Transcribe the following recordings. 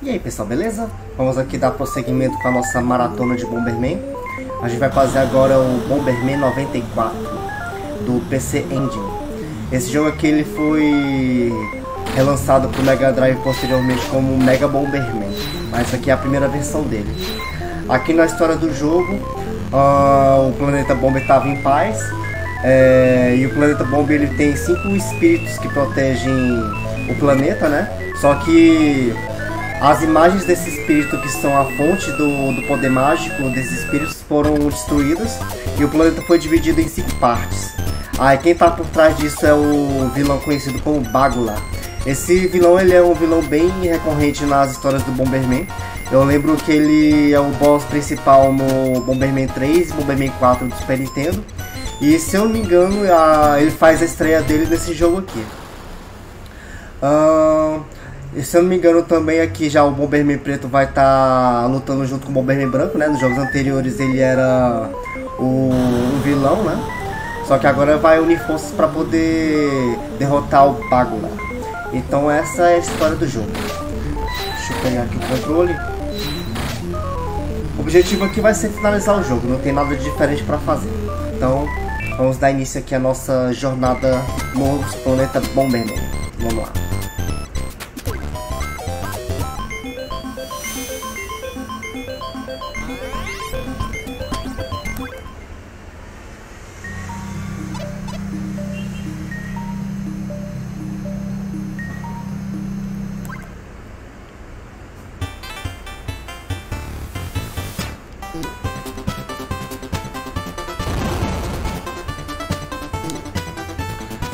E aí pessoal, beleza? Vamos aqui dar prosseguimento com a nossa maratona de Bomberman. A gente vai fazer agora o Bomberman 94 do PC Engine. Esse jogo aqui ele foi relançado para o Mega Drive posteriormente como Mega Bomberman, mas aqui é a primeira versão dele. Aqui na história do jogo, o Planeta Bomber estava em paz, e o Planeta Bomber ele tem 5 espíritos que protegem o planeta, né? Só que as imagens desse espírito, que são a fonte do poder mágico desses espíritos, foram destruídas e o planeta foi dividido em 5 partes. Aí quem tá por trás disso é o vilão conhecido como Bagular. Esse vilão ele é um vilão bem recorrente nas histórias do Bomberman. Eu lembro que ele é o boss principal no Bomberman 3 e Bomberman 4 do Super Nintendo. E se eu não me engano, ele faz a estreia dele nesse jogo aqui. Se eu não me engano também aqui já o Bomberman Preto vai estar lutando junto com o Bomberman Branco, né? Nos jogos anteriores ele era o vilão, né? Só que agora vai unir forças para poder derrotar o Bagular. Então essa é a história do jogo. Deixa eu pegar aqui o controle. O objetivo aqui vai ser finalizar o jogo, não tem nada de diferente para fazer. Então vamos dar início aqui à nossa jornada no planeta Bomberman. Vamos lá.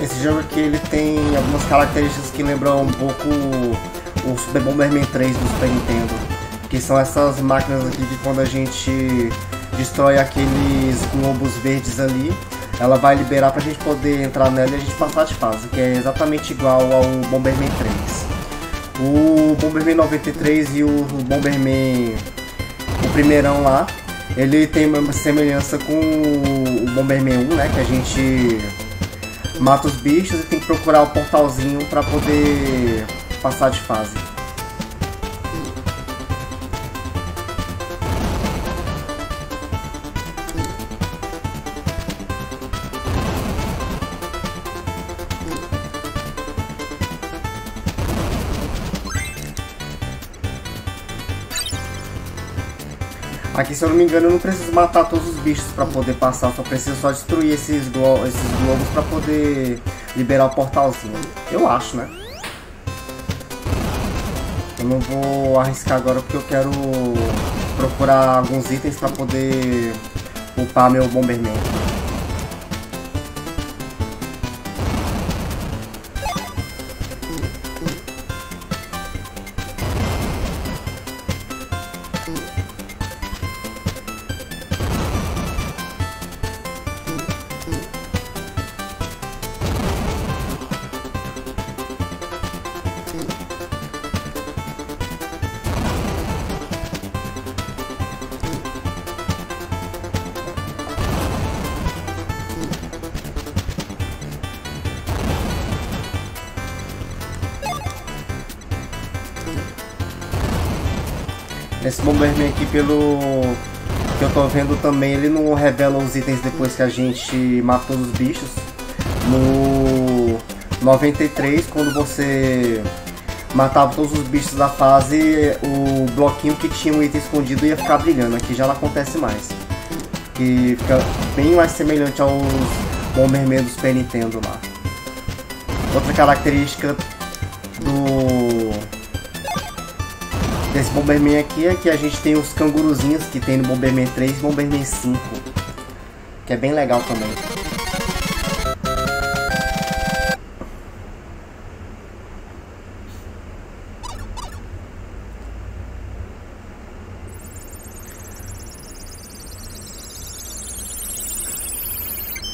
Esse jogo aqui ele tem algumas características que lembram um pouco o Super Bomberman 3 do Super Nintendo, que são essas máquinas aqui que quando a gente destrói aqueles globos verdes ali, ela vai liberar pra gente poder entrar nela e a gente passar de fase, que é exatamente igual ao Bomberman 3. O Bomberman 93 e o Bomberman, o primeirão lá, ele tem uma semelhança com o Bomberman 1, né, que a gente mata os bichos e tem que procurar o portalzinho para poder passar de fase. Aqui, se eu não me engano, eu não preciso matar todos os bichos para poder passar, só preciso só destruir esses globos para poder liberar o portalzinho. Eu acho, né? Eu não vou arriscar agora porque eu quero procurar alguns itens para poder upar meu Bomberman. Esse Bomberman aqui, pelo que eu tô vendo também, ele não revela os itens depois que a gente matou os bichos. No 93, quando você matava todos os bichos da fase, o bloquinho que tinha um item escondido ia ficar brilhando. Aqui já não acontece mais. Que fica bem mais semelhante aos Bomberman do Super Nintendo lá. Outra característica desse Bomberman aqui é que a gente tem os canguruzinhos que tem no Bomberman 3 e Bomberman 5, que é bem legal também.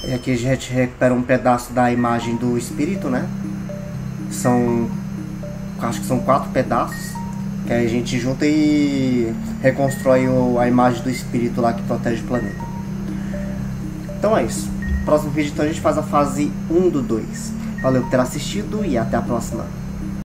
E aqui a gente recupera um pedaço da imagem do espírito, né? Acho que são 4 pedaços. Que a gente junta e reconstrói a imagem do espírito lá que protege o planeta. Então é isso. Próximo vídeo então a gente faz a fase 1 do 2. Valeu por ter assistido e até a próxima.